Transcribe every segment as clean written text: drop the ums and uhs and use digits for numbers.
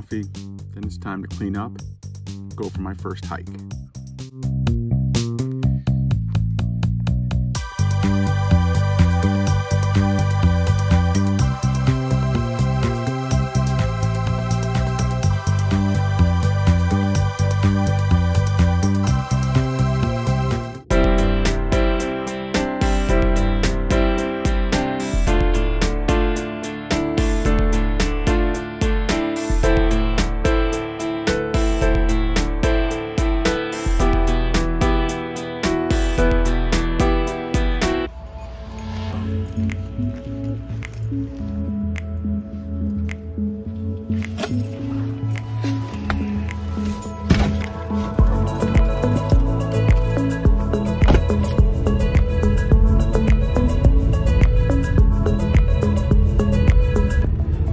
coffee, then it's time to clean up, go for my first hike.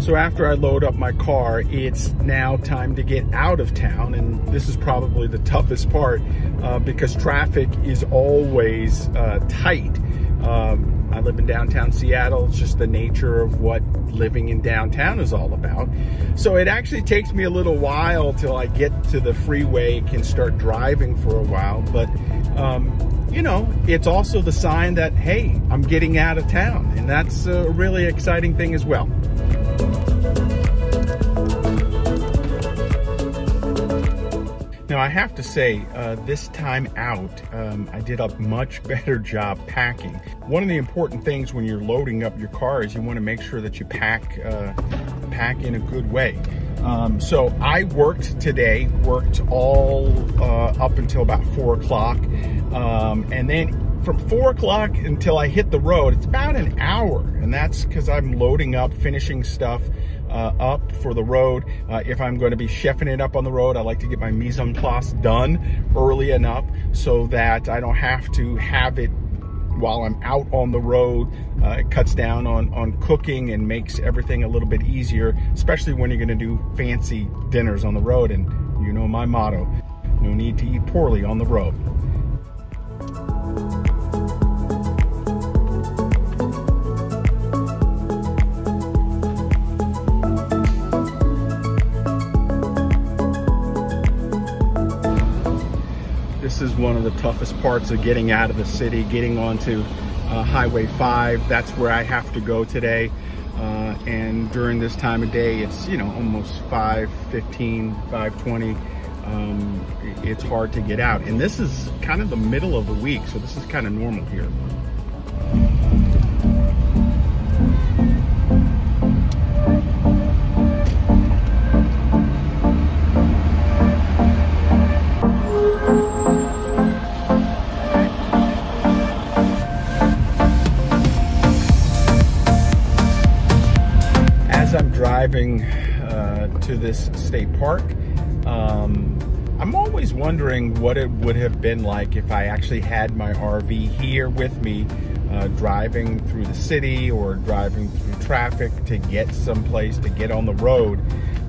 So after I load up my car, it's now time to get out of town, and this is probably the toughest part because traffic is always tight. I live in downtown Seattle. It's just the nature of what living in downtown is all about. So it actually takes me a little while till I get to the freeway and can start driving for a while, but you know, it's also the sign that, hey, I'm getting out of town, and that's a really exciting thing as well. Now I have to say, this time out, I did a much better job packing. One of the important things when you're loading up your car is you want to make sure that you pack in a good way. So I worked all up until about 4 o'clock, and then from 4 o'clock until I hit the road, it's about an hour, and that's because I'm loading up, finishing stuff up for the road. If I'm going to be chefing it up on the road, I like to get my mise en place done early enough so that I don't have to have it while I'm out on the road. It cuts down on cooking and makes everything a little bit easier, especially when you're going to do fancy dinners on the road. And you know my motto, no need to eat poorly on the road. This is one of the toughest parts of getting out of the city, getting onto Highway 5. That's where I have to go today. And during this time of day, it's, you know, almost 5:15, 5:20. It's hard to get out. And this is kind of the middle of the week, so this is kind of normal here. Driving to this state park, I'm always wondering what it would have been like if I actually had my RV here with me, driving through the city or driving through traffic to get someplace, to get on the road.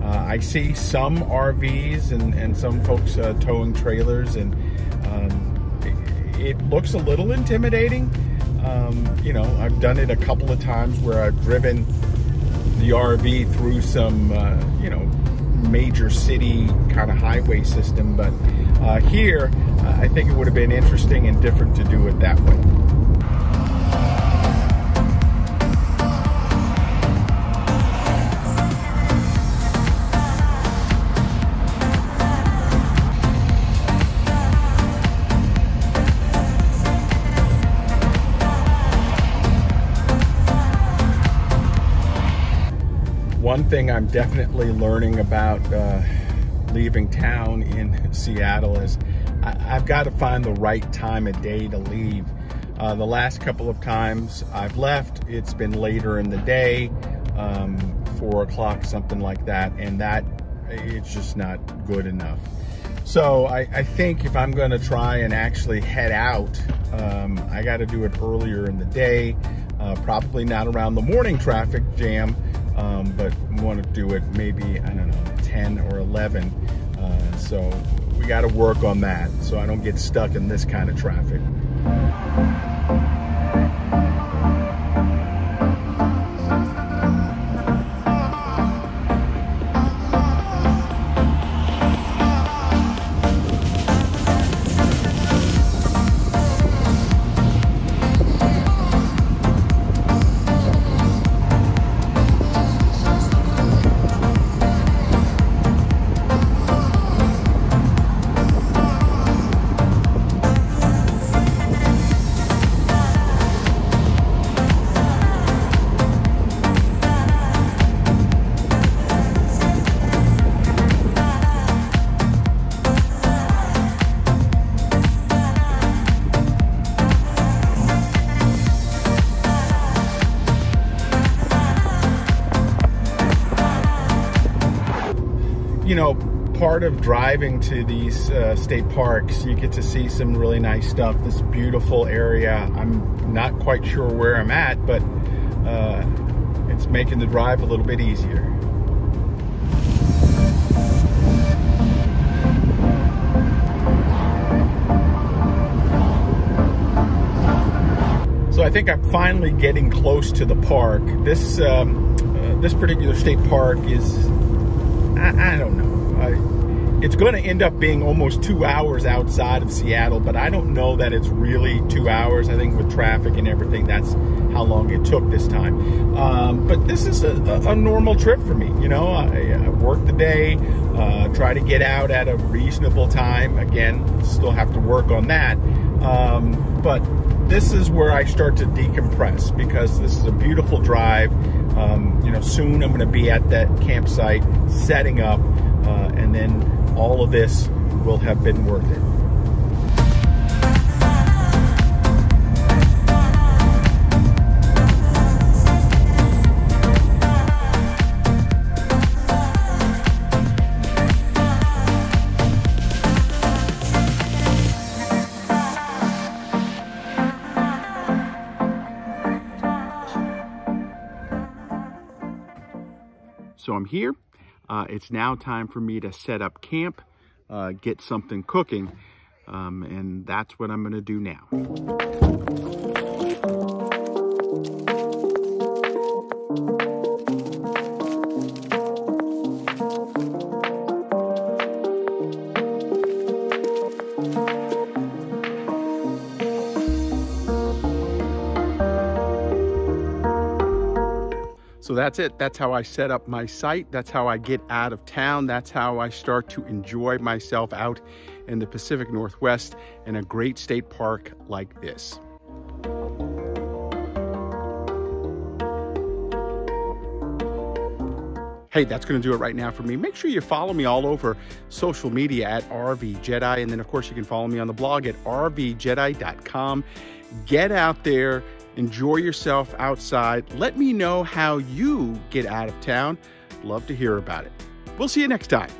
I see some RVs and some folks towing trailers, and it looks a little intimidating. You know, I've done it a couple of times where I've driven the RV through some, you know, major city kind of highway system, but here I think it would have been interesting and different to do it that way. One thing I'm definitely learning about leaving town in Seattle is I've got to find the right time of day to leave. The last couple of times I've left, it's been later in the day, 4 o'clock, something like that, and that it's just not good enough. So I think if I'm going to try and actually head out, I got to do it earlier in the day, probably not around the morning traffic jam. But want to do it maybe, I don't know, 10 or 11. So we got to work on that so I don't get stuck in this kind of traffic. part of driving to these state parks, you get to see some really nice stuff. This beautiful area, I'm not quite sure where I'm at, but it's making the drive a little bit easier. So I think I'm finally getting close to the park. This this particular state park is, I don't know. It's going to end up being almost 2 hours outside of Seattle, but I don't know that it's really 2 hours. I think with traffic and everything, that's how long it took this time. But this is a normal trip for me. You know, I work the day, try to get out at a reasonable time. Again, still have to work on that. But this is where I start to decompress, because this is a beautiful drive. You know, soon I'm going to be at that campsite setting up. And then all of this will have been worth it. So I'm here. It's now time for me to set up camp, get something cooking, and that's what I'm going to do now. So that's it. That's how I set up my site. That's how I get out of town. That's how I start to enjoy myself out in the Pacific Northwest in a great state park like this. Hey, that's going to do it right now for me. Make sure you follow me all over social media at RV Jedeye. And then, of course, you can follow me on the blog at rvjedeye.com. Get out there. Enjoy yourself outside. Let me know how you get out of town. Love to hear about it. We'll see you next time.